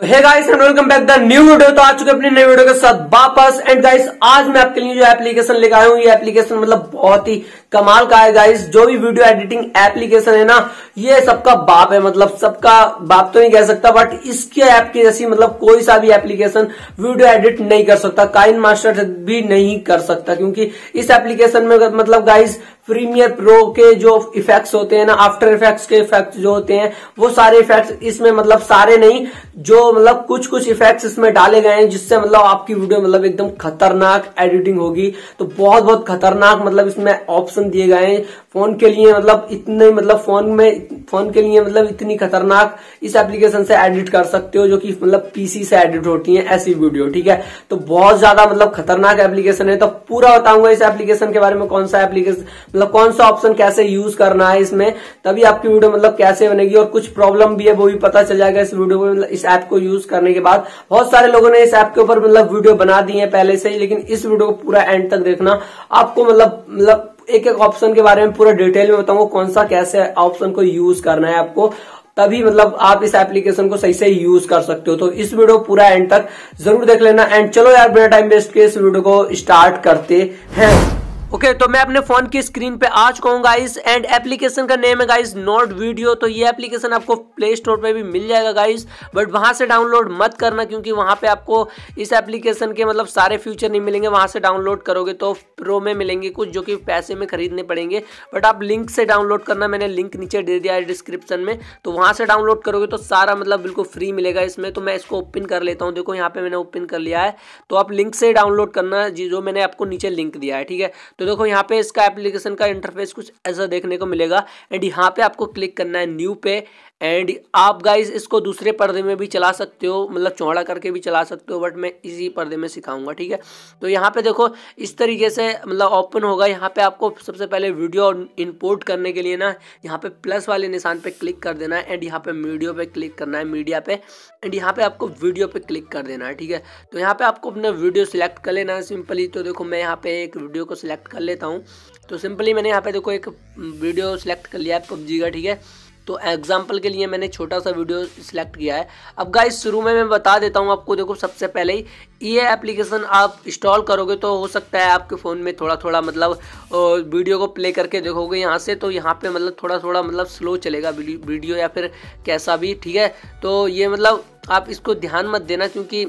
तो hey guys and welcome back the new video. तो आ चुके अपने नए वीडियो के साथ वापस। एंड गाइस आज मैं आपके लिए जो एप्लीकेशन लेकर आया हूं, ये एप्लीकेशन मतलब बहुत ही कमाल का है गाइस। जो भी वीडियो एडिटिंग एप्लीकेशन है ना, ये सबका बाप है। मतलब सबका बाप तो नहीं कह सकता, बट इसके ऐप की जैसी मतलब कोई सा भी एप्लीकेशन वीडियो एडिट नहीं कर सकता, काइन मास्टर भी नहीं कर सकता। क्योंकि इस एप्लीकेशन में मतलब गाइस प्रीमियर प्रो के जो इफेक्ट्स होते हैं ना, आफ्टर इफेक्ट्स के इफेक्ट जो होते हैं, वो सारे इफेक्ट्स इसमें मतलब सारे नहीं, जो मतलब कुछ कुछ इफेक्ट्स इसमें डाले गए हैं, जिससे मतलब आपकी वीडियो मतलब एकदम खतरनाक एडिटिंग होगी। तो बहुत बहुत खतरनाक मतलब इसमें ऑप्शन दिए गए हैं फोन के लिए। मतलब इतने मतलब फोन के लिए मतलब इतनी खतरनाक इस एप्लीकेशन से एडिट कर सकते हो, जो कि मतलब पीसी से एडिट होती है ऐसी वीडियो। ठीक है, तो बहुत ज्यादा मतलब खतरनाक एप्लीकेशन है। तो पूरा बताऊंगा इस एप्लीकेशन के बारे में, कौन सा एप्लीकेशन मतलब कौन सा ऑप्शन कैसे यूज करना है इसमें, तभी आपकी वीडियो मतलब कैसे बनेगी। और कुछ प्रॉब्लम भी है वो भी पता चल जाएगा इस वीडियो में। मतलब इस ऐप को यूज करने के बाद बहुत सारे लोगों ने इस ऐप के ऊपर मतलब वीडियो बना दी है पहले से ही, लेकिन इस वीडियो को पूरा एंड तक देखना। आपको मतलब एक एक ऑप्शन के बारे में पूरा डिटेल में बताऊंगा, कौन सा कैसे ऑप्शन को यूज करना है आपको, तभी मतलब आप इस एप्लीकेशन को सही से यूज कर सकते हो। तो इस वीडियो पूरा एंड तक जरूर देख लेना। एंड चलो यार, बिना टाइम वेस्ट किए इस वीडियो को स्टार्ट करते हैं। ओके तो मैं अपने फोन की स्क्रीन पे आ चुका हूँ गाइस। एंड एप्लीकेशन का नेम है गाइस नोड वीडियो। तो ये एप्लीकेशन आपको प्ले स्टोर पे भी मिल जाएगा गाइस, बट वहाँ से डाउनलोड मत करना, क्योंकि वहाँ पे आपको इस एप्लीकेशन के मतलब सारे फीचर नहीं मिलेंगे। वहाँ से डाउनलोड करोगे तो प्रो में मिलेंगे कुछ, जो कि पैसे में खरीदने पड़ेंगे, बट आप लिंक से डाउनलोड करना। मैंने लिंक नीचे दे दिया है डिस्क्रिप्शन में, तो वहाँ से डाउनलोड करोगे तो सारा मतलब बिल्कुल फ्री मिलेगा इसमें। तो मैं इसको ओपन कर लेता हूँ। देखो यहाँ पर मैंने ओपन कर लिया है। तो आप लिंक से डाउनलोड करना, जो मैंने आपको नीचे लिंक दिया है। ठीक है, तो देखो यहाँ पे इसका एप्लीकेशन का इंटरफेस कुछ ऐसा देखने को मिलेगा। एंड यहाँ पे आपको क्लिक करना है न्यू पे। एंड आप गाइज इसको दूसरे पर्दे में भी चला सकते हो, मतलब चौड़ा करके भी चला सकते हो, बट मैं इसी पर्दे में सिखाऊंगा। ठीक है, तो यहाँ पे देखो इस तरीके से मतलब ओपन होगा। यहाँ पे आपको सबसे पहले वीडियो इंपोर्ट करने के लिए ना, यहाँ पे प्लस वाले निशान पे क्लिक कर देना है। एंड यहाँ पे मीडियो पे क्लिक करना है, मीडिया पे। एंड यहाँ पे आपको वीडियो पे क्लिक कर देना है। ठीक है, तो यहाँ पे आपको अपना वीडियो सिलेक्ट कर लेना है सिंपली। तो देखो मैं यहाँ पे एक वीडियो को सिलेक्ट कर लेता हूँ। तो सिंपली मैंने यहाँ पे देखो एक वीडियो सिलेक्ट कर लिया है PUBG का। ठीक है, तो एग्जाम्पल के लिए मैंने छोटा सा वीडियो सिलेक्ट किया है। अब गाइस शुरू में मैं बता देता हूँ आपको। देखो सबसे पहले ही ये एप्लीकेशन आप इंस्टॉल करोगे तो हो सकता है आपके फ़ोन में थोड़ा थोड़ा मतलब वीडियो को प्ले करके देखोगे यहाँ से, तो यहाँ पे मतलब थोड़ा थोड़ा मतलब स्लो चलेगा वीडियो या फिर कैसा भी। ठीक है, तो ये मतलब आप इसको ध्यान मत देना, क्योंकि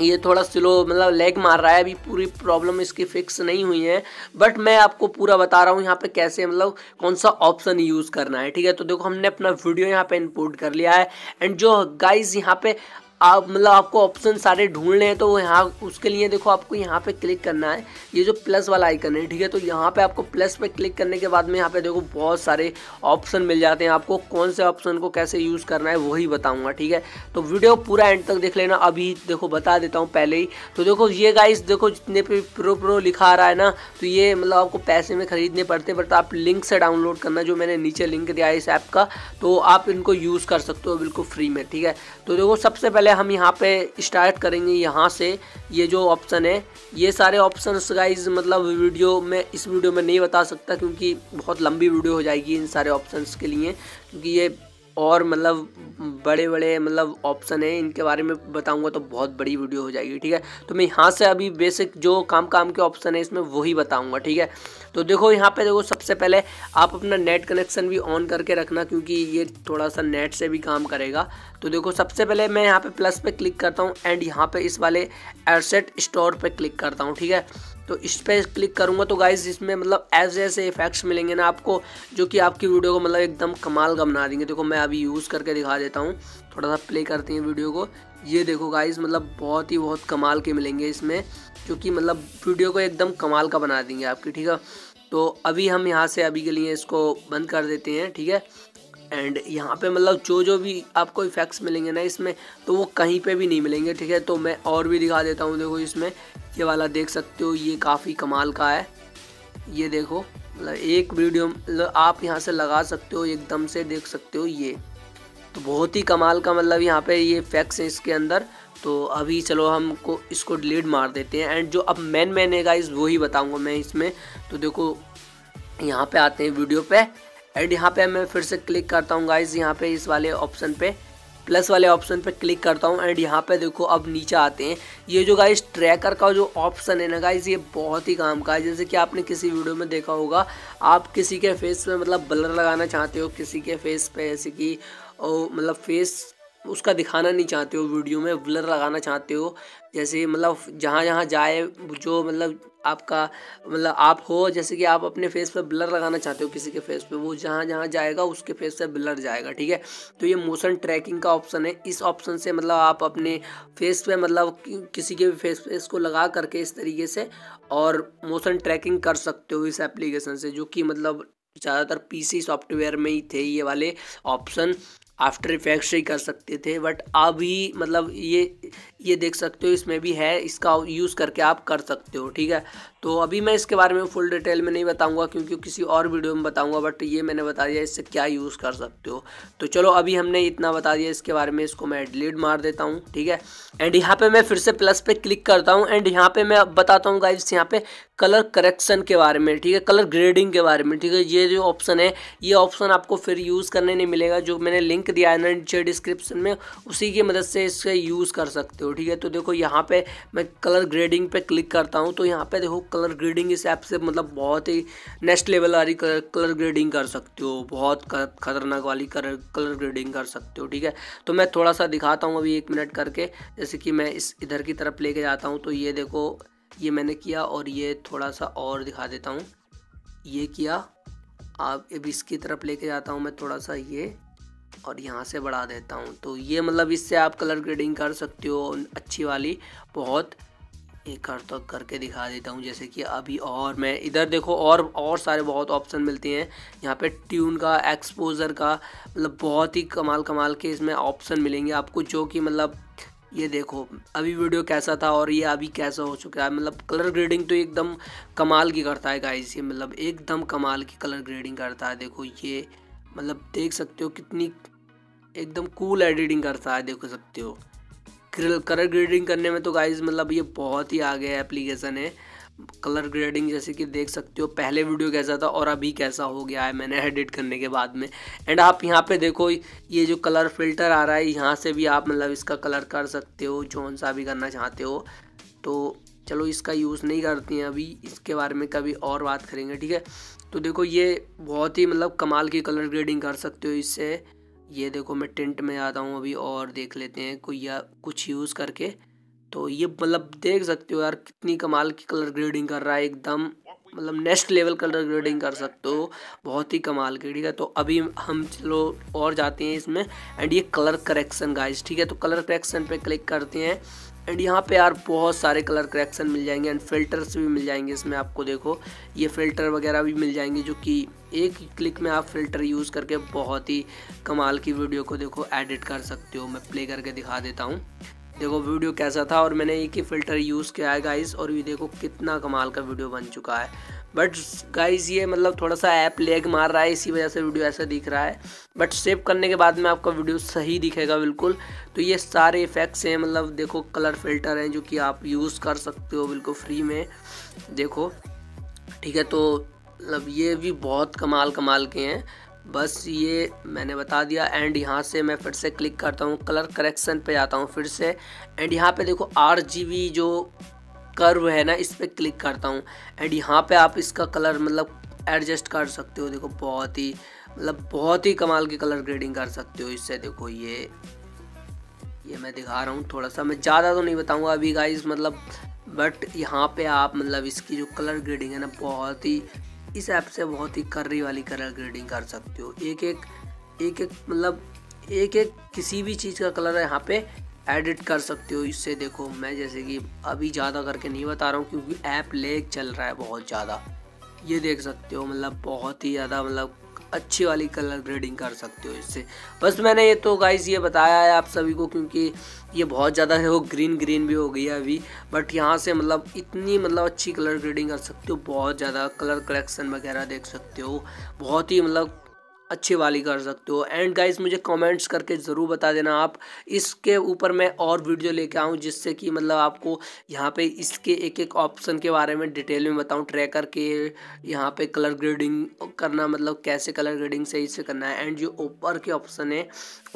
ये थोड़ा स्लो मतलब लैग मार रहा है। अभी पूरी प्रॉब्लम इसकी फिक्स नहीं हुई है, बट मैं आपको पूरा बता रहा हूँ यहाँ पे कैसे मतलब कौन सा ऑप्शन यूज़ करना है। ठीक है, तो देखो हमने अपना वीडियो यहाँ पे इंपोर्ट कर लिया है। एंड जो गाइस यहाँ पे आप मतलब आपको ऑप्शन सारे ढूंढने हैं, तो यहाँ उसके लिए देखो आपको यहाँ पे क्लिक करना है, ये जो प्लस वाला आइकन है। ठीक है, तो यहाँ पे आपको प्लस पे क्लिक करने के बाद में यहाँ पे देखो बहुत सारे ऑप्शन मिल जाते हैं आपको। कौन से ऑप्शन को कैसे यूज़ करना है वही बताऊँगा। ठीक है, तो वीडियो पूरा एंड तक देख लेना। अभी देखो बता देता हूँ पहले ही। तो देखो ये गाइस देखो जितने पे प्रो लिखा आ रहा है ना, तो ये मतलब आपको पैसे में खरीदने पड़ते हैं, बट आप लिंक से डाउनलोड करना, जो मैंने नीचे लिंक दिया है इस ऐप का, तो आप इनको यूज़ कर सकते हो बिल्कुल फ्री में। ठीक है, तो देखो सबसे पहले हम यहाँ पे स्टार्ट करेंगे यहाँ से। ये जो ऑप्शन है, ये सारे ऑप्शंस गाइज मतलब वीडियो में इस वीडियो में नहीं बता सकता, क्योंकि बहुत लंबी वीडियो हो जाएगी इन सारे ऑप्शंस के लिए, क्योंकि ये और मतलब बड़े बड़े मतलब ऑप्शन है, इनके बारे में बताऊंगा तो बहुत बड़ी वीडियो हो जाएगी। ठीक है, तो मैं यहाँ से अभी बेसिक जो काम के ऑप्शन है इसमें वही बताऊंगा। ठीक है, तो देखो यहाँ पे देखो सबसे पहले आप अपना नेट कनेक्शन भी ऑन करके रखना, क्योंकि ये थोड़ा सा नेट से भी काम करेगा। तो देखो सबसे पहले मैं यहाँ पे प्लस पे क्लिक करता हूँ। एंड यहाँ पे इस वाले एसेट स्टोर पे क्लिक करता हूँ। ठीक है, तो इस पर क्लिक करूँगा तो गाइज इसमें मतलब ऐसे इफेक्ट्स मिलेंगे ना आपको, जो कि आपकी वीडियो को मतलब एकदम कमाल का बना देंगे। देखो मैं अभी यूज़ करके दिखा देता हूँ, थोड़ा सा प्ले करते हैं वीडियो को। ये देखो गाइज मतलब बहुत कमाल के मिलेंगे इसमें, जो कि मतलब वीडियो को एकदम कमाल का बना देंगे आपकी। ठीक है, तो अभी हम यहाँ से अभी के लिए इसको बंद कर देते हैं। ठीक है, एंड यहाँ पे मतलब जो भी आपको इफेक्ट्स मिलेंगे ना इसमें, तो वो कहीं पे भी नहीं मिलेंगे। ठीक है, तो मैं और भी दिखा देता हूँ। देखो इसमें ये वाला देख सकते हो, ये काफ़ी कमाल का है। ये देखो मतलब एक वीडियो मतलब आप यहाँ से लगा सकते हो एकदम से, देख सकते हो ये, तो बहुत ही कमाल का मतलब यहाँ पे ये इफेक्ट्स हैं इसके अंदर। तो अभी चलो हमको इसको डिलीट मार देते हैं। एंड जो अब मेन है गाइस वही बताऊँगा मैं इसमें। तो देखो यहाँ पर आते हैं वीडियो पर। एंड यहाँ पे मैं फिर से क्लिक करता हूँ गाइज यहाँ पे इस वाले ऑप्शन पे। प्लस वाले ऑप्शन पर क्लिक करता हूँ एंड यहाँ पे देखो अब नीचे आते हैं। ये जो गाइस ट्रैकर का जो ऑप्शन है ना गाइस, ये बहुत ही काम का है। जैसे कि आपने किसी वीडियो में देखा होगा, आप किसी के फेस पे मतलब ब्लर लगाना चाहते हो, किसी के फेस पे जैसे कि मतलब फेस उसका दिखाना नहीं चाहते हो, वीडियो में ब्लर लगाना चाहते हो, जैसे मतलब जहाँ जहाँ जाए जो मतलब आपका मतलब आप हो, जैसे कि आप अपने फेस पर ब्लर लगाना चाहते हो किसी के फेस पे, वो जहाँ जहाँ जाएगा उसके फेस पे ब्लर जाएगा, ठीक है। तो ये मोशन ट्रैकिंग का ऑप्शन है। इस ऑप्शन से मतलब आप अपने फेस पे मतलब किसी के भी फेस पे इसको लगा करके इस तरीके से और मोशन ट्रैकिंग कर सकते हो इस एप्लीकेशन से, जो कि मतलब ज़्यादातर PC सॉफ्टवेयर में ही थे ये वाले ऑप्शन, आफ्टर इफेक्ट्स ही कर सकते थे, बट अभी मतलब ये देख सकते हो इसमें भी है, इसका यूज़ करके आप कर सकते हो, ठीक है। तो अभी मैं इसके बारे में फुल डिटेल में नहीं बताऊंगा क्योंकि किसी और वीडियो में बताऊंगा, बट ये मैंने बता दिया इससे क्या यूज़ कर सकते हो। तो चलो अभी हमने इतना बता दिया इसके बारे में, इसको मैं डिलीट मार देता हूँ, ठीक है। एंड यहाँ पर मैं फिर से प्लस पे क्लिक करता हूँ एंड यहाँ पर मैं बताता हूँ गाइस यहाँ पर कलर करेक्शन के बारे में, ठीक है, कलर ग्रेडिंग के बारे में, ठीक है। ये जो ऑप्शन है ये ऑप्शन आपको फिर यूज़ करने नहीं मिलेगा, जो मैंने लिंक दिया है ना नीचे डिस्क्रिप्शन में, उसी की मदद से इसका यूज़ कर सकते हो, ठीक है। तो देखो यहाँ पे मैं कलर ग्रेडिंग पे क्लिक करता हूँ, तो यहाँ पे देखो कलर ग्रेडिंग इस ऐप से मतलब बहुत ही नेक्स्ट लेवल वाली कलर ग्रेडिंग कर सकते हो, बहुत खतरनाक वाली कलर ग्रेडिंग कर सकते हो, ठीक है। तो मैं थोड़ा सा दिखाता हूँ अभी 1 मिनट करके, जैसे कि मैं इस इधर की तरफ लेके जाता हूँ, तो ये देखो ये मैंने किया, और ये थोड़ा सा और दिखा देता हूँ, ये किया। आप अब इसकी तरफ लेके जाता हूँ मैं थोड़ा सा, ये और यहाँ से बढ़ा देता हूँ। तो ये मतलब इससे आप कलर ग्रेडिंग कर सकते हो अच्छी वाली, बहुत एक हर तक करके दिखा देता हूँ जैसे कि अभी। और मैं इधर देखो और सारे बहुत ऑप्शन मिलते हैं यहाँ पे, ट्यून का, एक्सपोजर का, मतलब बहुत ही कमाल के इसमें ऑप्शन मिलेंगे आपको, जो कि मतलब ये देखो अभी वीडियो कैसा था और ये अभी कैसा हो चुका है। मतलब कलर ग्रेडिंग तो एकदम कमाल की करता है गाइस, ये मतलब एकदम कमाल की कलर ग्रेडिंग करता है। देखो ये मतलब देख सकते हो कितनी एकदम कूल एडिटिंग करता है, देख सकते हो कलर ग्रेडिंग करने में। तो गाइस मतलब ये बहुत ही आगे एप्लीकेशन है कलर ग्रेडिंग, जैसे कि देख सकते हो पहले वीडियो कैसा था और अभी कैसा हो गया है मैंने एडिट करने के बाद में। एंड आप यहाँ पे देखो ये जो कलर फिल्टर आ रहा है, यहाँ से भी आप मतलब इसका कलर कर सकते हो जौन सा भी करना चाहते हो। तो चलो इसका यूज़ नहीं करते हैं अभी, इसके बारे में कभी और बात करेंगे, ठीक है। तो देखो ये बहुत ही मतलब कमाल की कलर ग्रेडिंग कर सकते हो इससे। ये देखो मैं टिंट में आता हूँ अभी और देख लेते हैं कोई या कुछ यूज़ करके। तो ये मतलब देख सकते हो यार कितनी कमाल की कलर ग्रेडिंग कर रहा है, एकदम मतलब नेक्स्ट लेवल कलर ग्रेडिंग कर सकते हो, बहुत ही कमाल की, ठीक है। तो अभी हम चलो और जाते हैं इसमें, एंड ये कलर करेक्शन गाइस, ठीक है। तो कलर करेक्शन पे क्लिक करते हैं एंड यहाँ पे यार बहुत सारे कलर करेक्शन मिल जाएंगे एंड फिल्टर्स भी मिल जाएंगे इसमें आपको। देखो ये फ़िल्टर वगैरह भी मिल जाएंगे, जो कि एक क्लिक में आप फ़िल्टर यूज़ करके बहुत ही कमाल की वीडियो को देखो एडिट कर सकते हो। मैं प्ले करके दिखा देता हूँ, देखो वीडियो कैसा था और मैंने एक ही फ़िल्टर यूज़ किया है गाइस, और ये देखो कितना कमाल का वीडियो बन चुका है। बट गाइस ये मतलब थोड़ा सा ऐप लैग मार रहा है, इसी वजह से वीडियो ऐसा दिख रहा है, बट सेव करने के बाद में आपका वीडियो सही दिखेगा बिल्कुल। तो ये सारे इफ़ेक्ट्स हैं, मतलब देखो कलर फिल्टर हैं जो कि आप यूज़ कर सकते हो बिल्कुल फ्री में, देखो, ठीक है। तो मतलब ये भी बहुत कमाल के हैं, बस ये मैंने बता दिया। एंड यहाँ से मैं फिर से क्लिक करता हूँ, कलर करेक्शन पे जाता हूँ फिर से, एंड यहाँ पे देखो RGB जो कर्व है ना इस पर क्लिक करता हूँ, एंड यहाँ पे आप इसका कलर मतलब एडजस्ट कर सकते हो। देखो बहुत ही मतलब बहुत ही कमाल की कलर ग्रेडिंग कर सकते हो इससे। देखो ये मैं दिखा रहा हूँ थोड़ा सा, मैं ज़्यादा तो नहीं बताऊँगा अभी गाइज मतलब, बट यहाँ पर आप मतलब इसकी जो कलर ग्रेडिंग है ना, बहुत ही इस ऐप से बहुत ही कर्री वाली कलर ग्रेडिंग कर सकते हो। एक एक मतलब एक किसी भी चीज़ का कलर यहाँ पे एडिट कर सकते हो इससे। देखो मैं जैसे कि अभी ज़्यादा करके नहीं बता रहा हूँ क्योंकि ऐप लैग चल रहा है बहुत ज़्यादा। ये देख सकते हो मतलब बहुत ही ज़्यादा मतलब अच्छी वाली कलर ग्रेडिंग कर सकते हो इससे। बस मैंने ये तो गाइज़ ये बताया है आप सभी को, क्योंकि ये बहुत ज़्यादा है वो ग्रीन भी हो गई है अभी, बट यहाँ से मतलब इतनी मतलब अच्छी कलर ग्रेडिंग कर सकते हो, बहुत ज़्यादा कलर करेक्शन वगैरह देख सकते हो, बहुत ही मतलब अच्छी वाली कर सकते हो। एंड गाइस मुझे कमेंट्स करके ज़रूर बता देना आप इसके ऊपर मैं और वीडियो लेके आऊँ जिससे कि मतलब आपको यहाँ पे इसके एक एक ऑप्शन के बारे में डिटेल में बताऊँ, ट्रैकर के यहाँ पे कलर ग्रेडिंग करना मतलब कैसे कलर ग्रेडिंग सही से करना है, एंड जो ऊपर के ऑप्शन है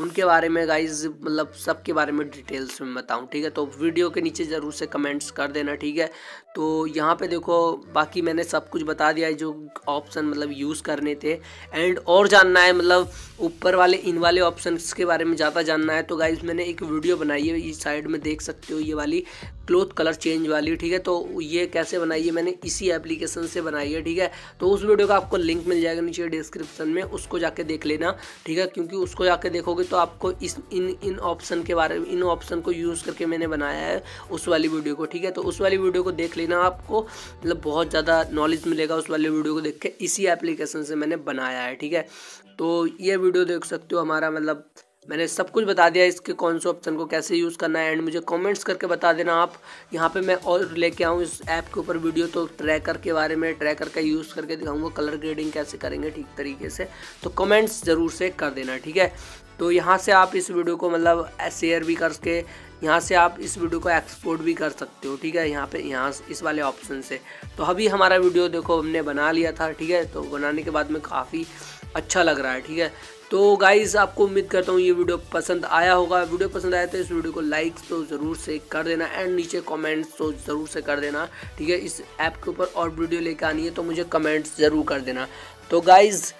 उनके बारे में गाइज मतलब सबके बारे में डिटेल्स में बताऊँ। ठीक है, तो वीडियो के नीचे ज़रूर से कमेंट्स कर देना। ठीक है, तो यहाँ पर देखो बाकी मैंने सब कुछ बता दिया है जो ऑप्शन मतलब यूज़ करने थे। एंड और जानना है मतलब ऊपर वाले इन वाले ऑप्शंस के बारे में ज़्यादा जानना है तो गाइज मैंने एक वीडियो बनाई है, इस साइड में देख सकते हो ये वाली क्लोथ कलर चेंज वाली। ठीक है, तो ये कैसे बनाई है मैंने इसी एप्लीकेशन से बनाई है। ठीक है, तो उस वीडियो का आपको लिंक मिल जाएगा नीचे डिस्क्रिप्शन में, उसको जाके देख लेना। ठीक है, क्योंकि उसको जाके देखोगे तो आपको इस इन ऑप्शन के बारे में इन ऑप्शन को यूज़ करके मैंने बनाया है उस वाली वीडियो को। ठीक है, तो उस वाली वीडियो को देख लेना, आपको मतलब बहुत ज़्यादा नॉलेज मिलेगा उस वाली वीडियो को देख के, इसी एप्लीकेशन से मैंने बनाया है। ठीक है, तो ये वीडियो देख सकते हो हमारा, मतलब मैंने सब कुछ बता दिया इसके कौन से ऑप्शन को कैसे यूज़ करना है। एंड मुझे कमेंट्स करके बता देना आप यहाँ पे मैं और लेके आऊँ इस ऐप के ऊपर वीडियो, तो ट्रैकर के बारे में ट्रैकर का यूज़ करके दिखाऊंगा, कलर ग्रेडिंग कैसे करेंगे ठीक तरीके से, तो कमेंट्स ज़रूर से कर देना। ठीक है, तो यहाँ से आप इस वीडियो को मतलब शेयर भी करके यहाँ से आप इस वीडियो को एक्सपोर्ट भी कर सकते हो। ठीक है, यहाँ पे यहाँ इस वाले ऑप्शन से तो अभी हमारा वीडियो देखो हमने बना लिया था। ठीक है, तो बनाने के बाद में काफ़ी अच्छा लग रहा है। ठीक है, तो गाइज़ आपको उम्मीद करता हूँ ये वीडियो पसंद आया होगा। वीडियो पसंद आया तो इस वीडियो को लाइक तो ज़रूर से कर देना एंड नीचे कमेंट्स तो ज़रूर से कर देना। ठीक है, इस ऐप के ऊपर और वीडियो लेकर आनी है तो मुझे कमेंट्स ज़रूर कर देना। तो गाइज़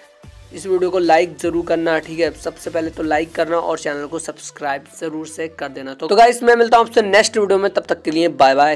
इस वीडियो को लाइक ज़रूर करना। ठीक है, सबसे पहले तो लाइक करना और चैनल को सब्सक्राइब ज़रूर से कर देना। तो गाइस मैं मिलता हूँ आपसे नेक्स्ट वीडियो में, तब तक के लिए बाय बाय।